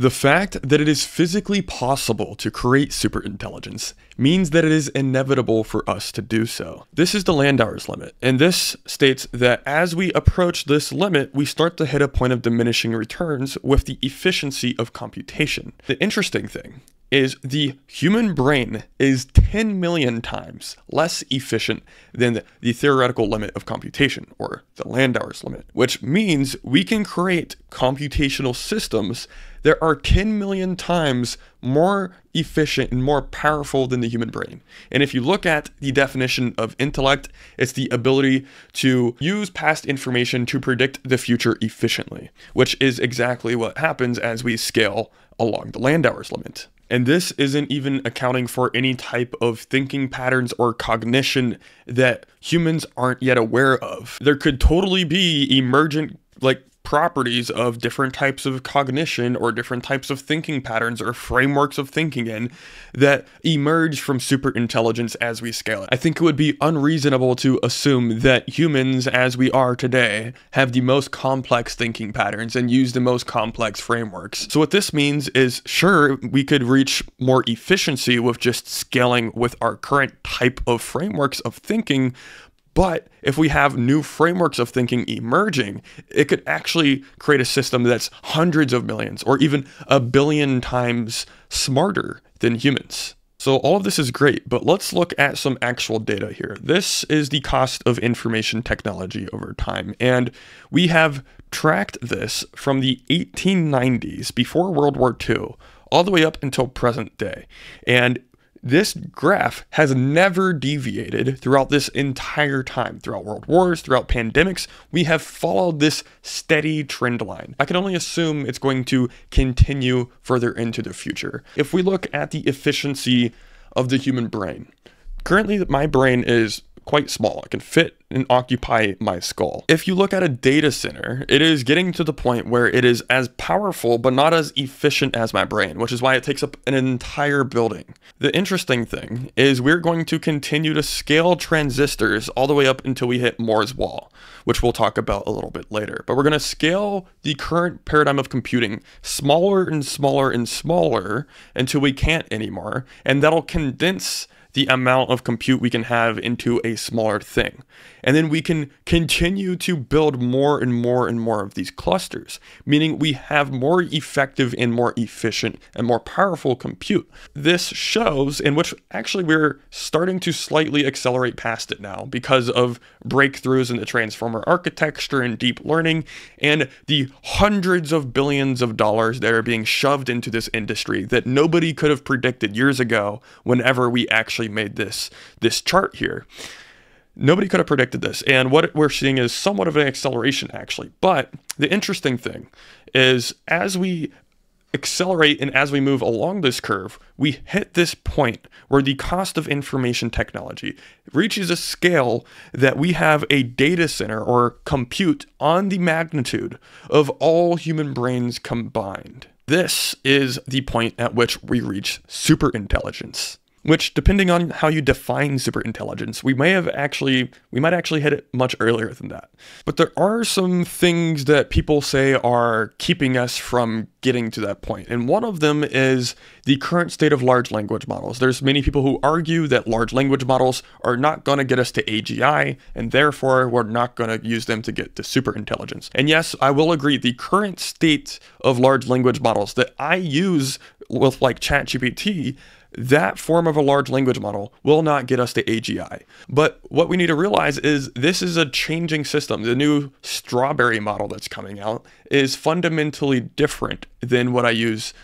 The fact that it is physically possible to create superintelligence means that it is inevitable for us to do so. This is the Landauer's limit, and this states that as we approach this limit, we start to hit a point of diminishing returns with the efficiency of computation. The interesting thing is the human brain is 10 million times less efficient than the theoretical limit of computation, or the Landauer's limit, which means we can create computational systems that are 10 million times more efficient and more powerful than the human brain. And if you look at the definition of intellect, it's the ability to use past information to predict the future efficiently, which is exactly what happens as we scale along the Landauer's limit. And this isn't even accounting for any type of thinking patterns or cognition that humans aren't yet aware of. There could totally be emergent, properties of different types of cognition or different types of thinking patterns or frameworks of thinking that emerge from superintelligence as we scale it. I think it would be unreasonable to assume that humans, as we are today, have the most complex thinking patterns and use the most complex frameworks. So what this means is, sure, we could reach more efficiency with just scaling with our current type of frameworks of thinking, but if we have new frameworks of thinking emerging, it could actually create a system that's hundreds of millions or even a billion times smarter than humans. So all of this is great, but let's look at some actual data here. This is the cost of information technology over time, and we have tracked this from the 1890s, before World War II, all the way up until present day. And this graph has never deviated throughout this entire time, throughout world wars, throughout pandemics. We have followed this steady trend line. I can only assume it's going to continue further into the future. If we look at the efficiency of the human brain, currently my brain is quite small. It can fit and occupy my skull. If you look at a data center, it is getting to the point where it is as powerful but not as efficient as my brain, which is why it takes up an entire building. The interesting thing is we're going to continue to scale transistors all the way up until we hit Moore's Wall, which we'll talk about a little bit later. But we're going to scale the current paradigm of computing smaller and smaller and smaller until we can't anymore, and that'll condense the amount of compute we can have into a smaller thing. And then we can continue to build more and more and more of these clusters, meaning we have more effective and more efficient and more powerful compute. This shows, in which actually we're starting to slightly accelerate past it now because of breakthroughs in the transformer architecture and deep learning and the hundreds of billions of dollars that are being shoved into this industry that nobody could have predicted years ago whenever we actually made this chart here. Nobody could have predicted this, and what we're seeing is somewhat of an acceleration actually. But the interesting thing is, as we accelerate and as we move along this curve, we hit this point where the cost of information technology reaches a scale that we have a data center or compute on the magnitude of all human brains combined. This is the point at which we reach superintelligence, which, depending on how you define superintelligence, we might actually hit it much earlier than that. But there are some things that people say are keeping us from getting to that point. And one of them is the current state of large language models. There's many people who argue that large language models are not going to get us to AGI, and therefore we're not going to use them to get to superintelligence. And yes, I will agree, the current state of large language models that I use with ChatGPT, that form of a large language model will not get us to AGI. But what we need to realize is this is a changing system. The new strawberry model that's coming out is fundamentally different than what I use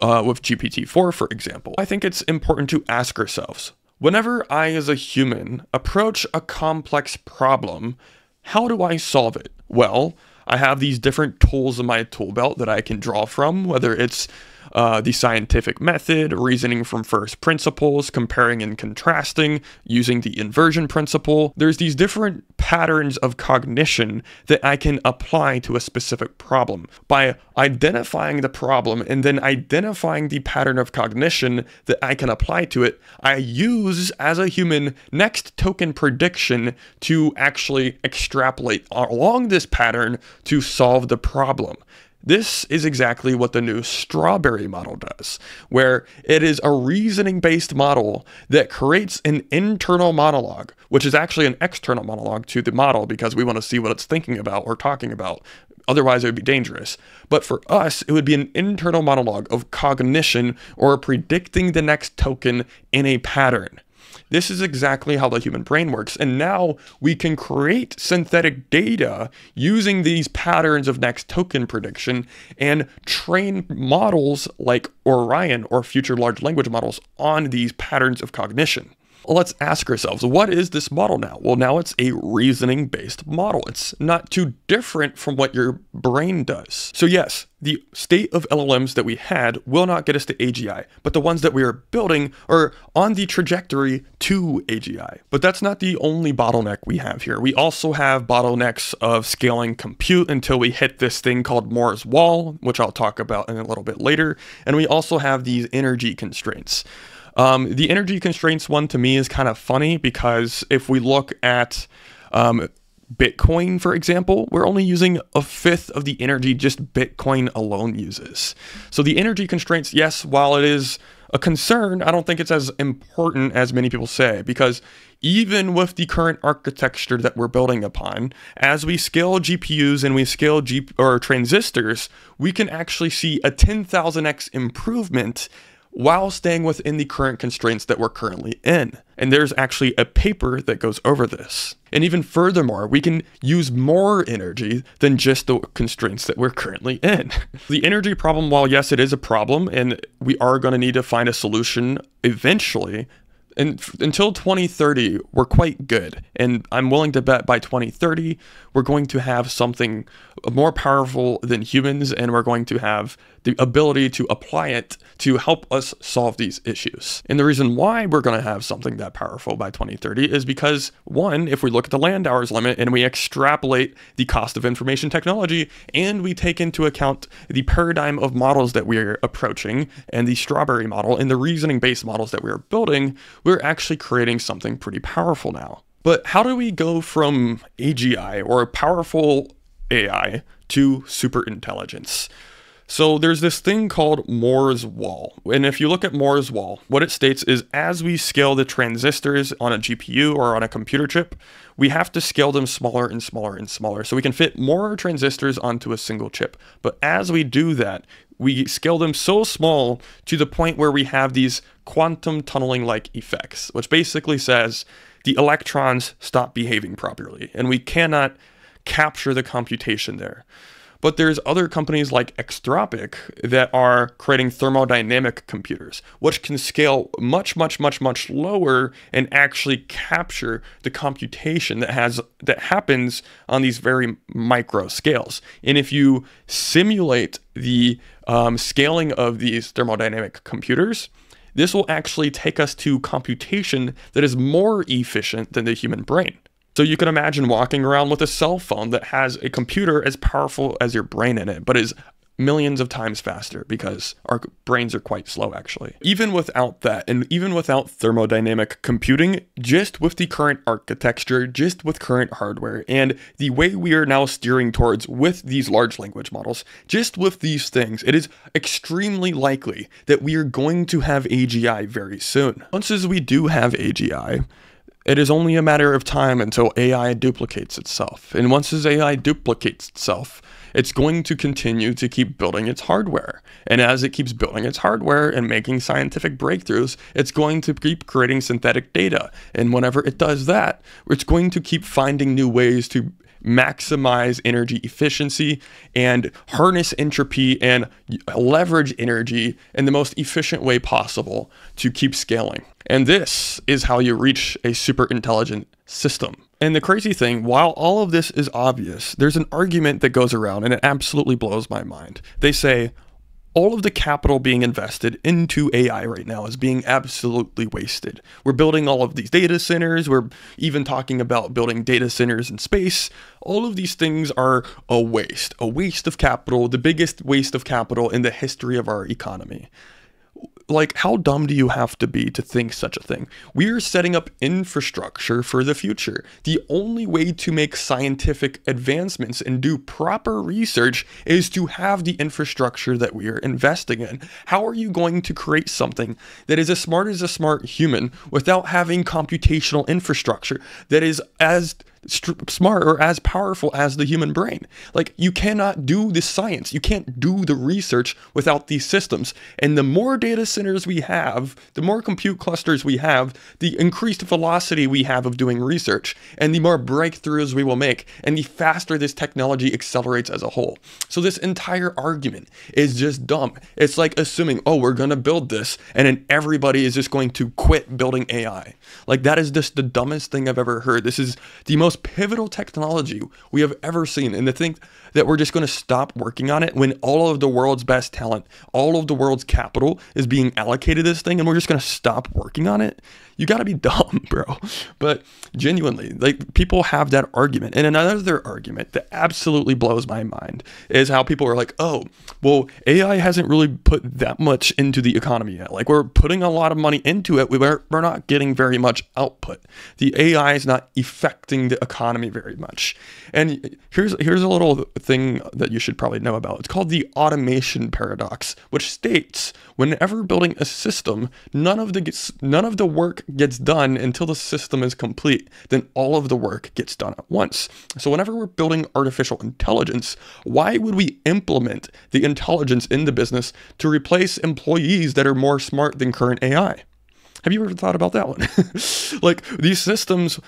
with GPT-4, for example. I think it's important to ask ourselves, whenever I as a human approach a complex problem, how do I solve it? Well, I have these different tools in my tool belt that I can draw from, whether it's the scientific method, reasoning from first principles, comparing and contrasting, using the inversion principle. There's these different patterns of cognition that I can apply to a specific problem. By identifying the problem and then identifying the pattern of cognition that I can apply to it, I use as a human next token prediction to actually extrapolate along this pattern to solve the problem. This is exactly what the new strawberry model does, where it is a reasoning-based model that creates an internal monologue, which is actually an external monologue to the model because we want to see what it's thinking about or talking about. Otherwise, it would be dangerous. But for us, it would be an internal monologue of cognition or predicting the next token in a pattern. This is exactly how the human brain works, and now we can create synthetic data using these patterns of next token prediction and train models like Orion or future large language models on these patterns of cognition. Let's ask ourselves, what is this model now? Well, now it's a reasoning-based model. It's not too different from what your brain does. So yes, the state of LLMs that we had will not get us to AGI, but the ones that we are building are on the trajectory to AGI. But that's not the only bottleneck we have here. We also have bottlenecks of scaling compute until we hit this thing called Moore's Wall, which I'll talk about in a little bit later. And we also have these energy constraints. The energy constraints one to me is kind of funny because if we look at Bitcoin, for example, we're only using a fifth of the energy just Bitcoin alone uses. So the energy constraints, yes, while it is a concern, I don't think it's as important as many people say, because even with the current architecture that we're building upon, as we scale GPUs and we scale transistors, we can actually see a 10,000x improvement while staying within the current constraints that we're currently in. And there's actually a paper that goes over this. And even furthermore, we can use more energy than just the constraints that we're currently in. The energy problem, while yes, it is a problem, and we are going to need to find a solution eventually, and until 2030, we're quite good. And I'm willing to bet by 2030, we're going to have something more powerful than humans, and we're going to have the ability to apply it to help us solve these issues. And the reason why we're going to have something that powerful by 2030 is because, one, if we look at the Landauer's limit and we extrapolate the cost of information technology, and we take into account the paradigm of models that we're approaching, and the strawberry model, and the reasoning-based models that we're building, we're actually creating something pretty powerful now. But how do we go from AGI, or powerful AI, to super intelligence? So there's this thing called Moore's Wall. And if you look at Moore's Wall, what it states is as we scale the transistors on a GPU or on a computer chip, we have to scale them smaller and smaller and smaller so we can fit more transistors onto a single chip. But as we do that, we scale them so small to the point where we have these quantum tunneling-like effects, which basically says the electrons stop behaving properly and we cannot capture the computation there. But there's other companies like Extropic that are creating thermodynamic computers, which can scale much, much, much, much lower and actually capture the computation that happens on these very micro scales. And if you simulate the scaling of these thermodynamic computers, this will actually take us to computation that is more efficient than the human brain. So you can imagine walking around with a cell phone that has a computer as powerful as your brain in it, but is millions of times faster because our brains are quite slow actually. Even without that, and even without thermodynamic computing, just with the current architecture, just with current hardware, and the way we are now steering towards with these large language models, just with these things, it is extremely likely that we are going to have AGI very soon. Once as we do have AGI, it is only a matter of time until AI duplicates itself. And once this AI duplicates itself, it's going to continue to keep building its hardware. And as it keeps building its hardware and making scientific breakthroughs, it's going to keep creating synthetic data. And whenever it does that, it's going to keep finding new ways to maximize energy efficiency and harness entropy and leverage energy in the most efficient way possible to keep scaling. And this is how you reach a super intelligent system. And the crazy thing, while all of this is obvious, there's an argument that goes around and it absolutely blows my mind. They say, all of the capital being invested into AI right now is being absolutely wasted. We're building all of these data centers. We're even talking about building data centers in space. All of these things are a waste of capital, the biggest waste of capital in the history of our economy. Like, how dumb do you have to be to think such a thing? We are setting up infrastructure for the future. The only way to make scientific advancements and do proper research is to have the infrastructure that we are investing in. How are you going to create something that is as smart as a smart human without having computational infrastructure that is as smart or as powerful as the human brain? Like, you cannot do the science, you can't do the research without these systems. And the more data centers we have, the more compute clusters we have, the increased velocity we have of doing research, and the more breakthroughs we will make, and the faster this technology accelerates as a whole. So this entire argument is just dumb. It's like assuming, oh, we're gonna build this and then everybody is just going to quit building AI. Like, that is just the dumbest thing I've ever heard. This is the most pivotal technology we have ever seen, and to think that we're just going to stop working on it when all of the world's best talent, all of the world's capital is being allocated this thing, and we're just going to stop working on it? You got to be dumb, bro. But genuinely, like, people have that argument. And another argument that absolutely blows my mind is how people are like, oh, well, AI hasn't really put that much into the economy yet. Like, we're putting a lot of money into it, we're not getting very much output. The AI is not affecting the economy very much. And here's a little thing that you should probably know about. It's called the automation paradox, which states whenever building a system, none of the work gets done until the system is complete. Then all of the work gets done at once. So whenever we're building artificial intelligence, why would we implement the intelligence in the business to replace employees that are more smart than current AI? Have you ever thought about that one? Like, these systems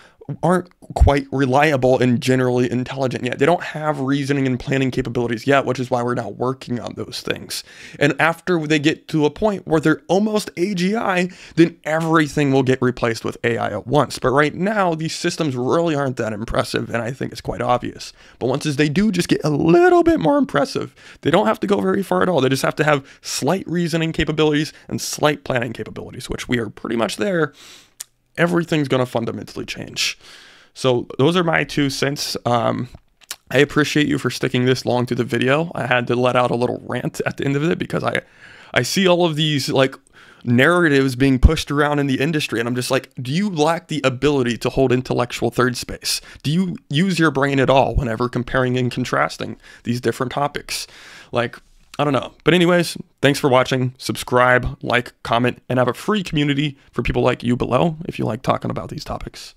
aren't quite reliable and generally intelligent yet. They don't have reasoning and planning capabilities yet, which is why we're not working on those things. And after they get to a point where they're almost AGI, then everything will get replaced with AI at once. But right now, these systems really aren't that impressive, and I think it's quite obvious. But once they do just get a little bit more impressive, they don't have to go very far at all. They just have to have slight reasoning capabilities and slight planning capabilities, which we are pretty much there. Everything's going to fundamentally change. So those are my 2 cents. I appreciate you for sticking this long to the video. I had to let out a little rant at the end of it because I see all of these like narratives being pushed around in the industry, and I'm just like, do you lack the ability to hold intellectual third space? Do you use your brain at all whenever comparing and contrasting these different topics? Like, I don't know. But anyways, thanks for watching. Subscribe, like, comment, and have a free community for people like you below if you like talking about these topics.